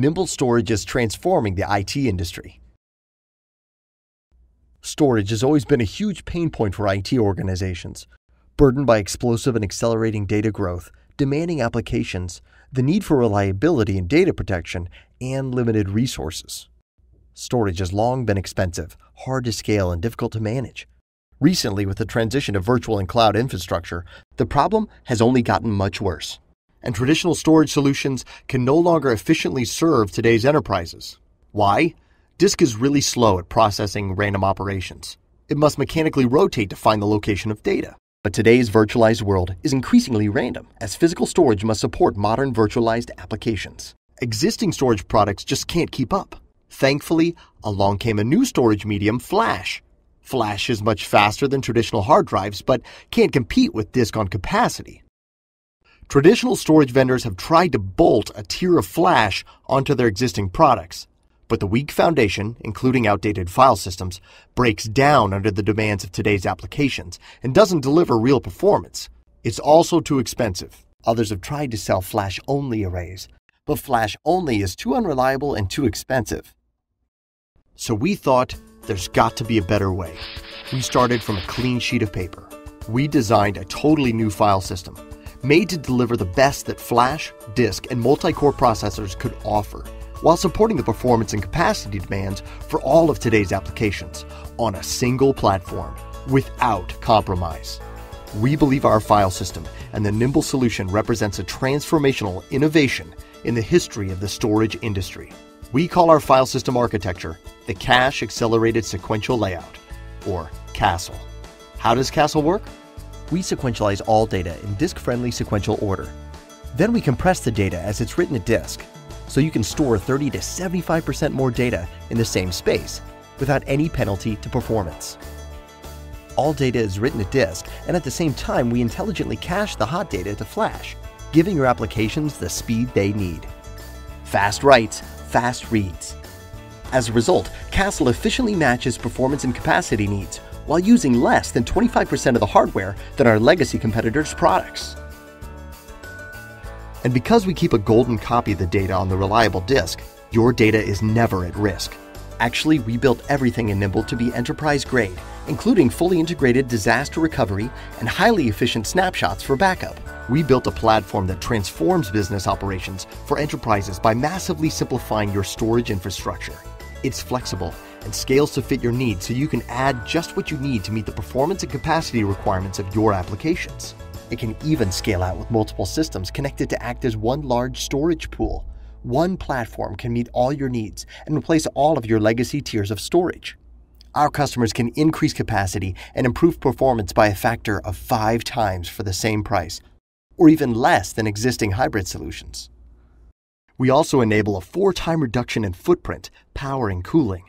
Nimble Storage is transforming the IT industry. Storage has always been a huge pain point for IT organizations. Burdened by explosive and accelerating data growth, demanding applications, the need for reliability and data protection, and limited resources. Storage has long been expensive, hard to scale, and difficult to manage. Recently, with the transition to virtual and cloud infrastructure, the problem has only gotten much worse, and traditional storage solutions can no longer efficiently serve today's enterprises. Why? Disk is really slow at processing random operations. It must mechanically rotate to find the location of data. But today's virtualized world is increasingly random, as physical storage must support modern virtualized applications. Existing storage products just can't keep up. Thankfully, along came a new storage medium, flash. Flash is much faster than traditional hard drives, but can't compete with disk on capacity. Traditional storage vendors have tried to bolt a tier of flash onto their existing products, but the weak foundation, including outdated file systems, breaks down under the demands of today's applications and doesn't deliver real performance. It's also too expensive. Others have tried to sell flash-only arrays, but flash-only is too unreliable and too expensive. So we thought, there's got to be a better way. We started from a clean sheet of paper. We designed a totally new file system, made to deliver the best that flash, disk, and multi-core processors could offer, while supporting the performance and capacity demands for all of today's applications on a single platform, without compromise. We believe our file system and the Nimble solution represents a transformational innovation in the history of the storage industry. We call our file system architecture the Cache Accelerated Sequential Layout, or CASL. How does CASL work? We sequentialize all data in disk-friendly sequential order. Then we compress the data as it's written to disk, so you can store 30 to 75% more data in the same space without any penalty to performance. All data is written to disk, and at the same time, we intelligently cache the hot data to flash, giving your applications the speed they need. Fast writes, fast reads. As a result, CASL efficiently matches performance and capacity needs while using less than 25% of the hardware than our legacy competitors' products. And because we keep a golden copy of the data on the reliable disk, your data is never at risk. Actually, we built everything in Nimble to be enterprise-grade, including fully integrated disaster recovery and highly efficient snapshots for backup. We built a platform that transforms business operations for enterprises by massively simplifying your storage infrastructure. It's flexible and scales to fit your needs, so you can add just what you need to meet the performance and capacity requirements of your applications. It can even scale out with multiple systems connected to act as one large storage pool. One platform can meet all your needs and replace all of your legacy tiers of storage. Our customers can increase capacity and improve performance by a factor of 5 times for the same price, or even less than existing hybrid solutions. We also enable a 4-time reduction in footprint, power, and cooling.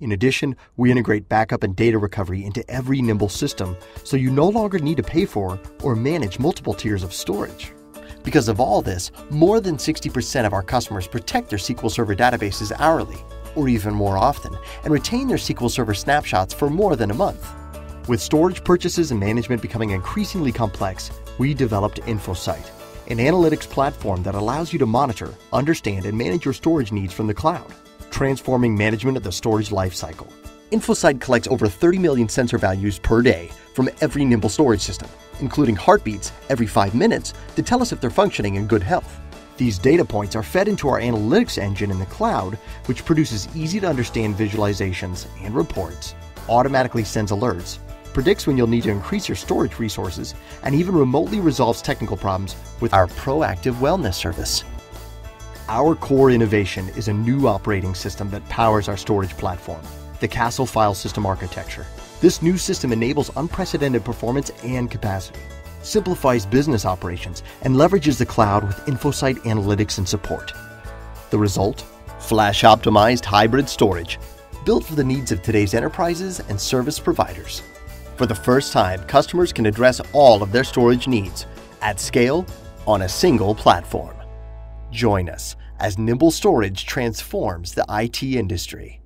In addition, we integrate backup and data recovery into every Nimble system, so you no longer need to pay for or manage multiple tiers of storage. Because of all this, more than 60% of our customers protect their SQL Server databases hourly, or even more often, and retain their SQL Server snapshots for more than a month. With storage purchases and management becoming increasingly complex, we developed InfoSight, an analytics platform that allows you to monitor, understand, and manage your storage needs from the cloud, transforming management of the storage lifecycle. InfoSight collects over 30 million sensor values per day from every Nimble storage system, including heartbeats every 5 minutes to tell us if they're functioning in good health. These data points are fed into our analytics engine in the cloud, which produces easy-to-understand visualizations and reports, automatically sends alerts, predicts when you'll need to increase your storage resources, and even remotely resolves technical problems with our proactive wellness service. Our core innovation is a new operating system that powers our storage platform, the CASL file system architecture. This new system enables unprecedented performance and capacity, simplifies business operations, and leverages the cloud with InfoSight analytics and support. The result? Flash-optimized hybrid storage, built for the needs of today's enterprises and service providers. For the first time, customers can address all of their storage needs at scale on a single platform. Join us as Nimble Storage transforms the IT industry.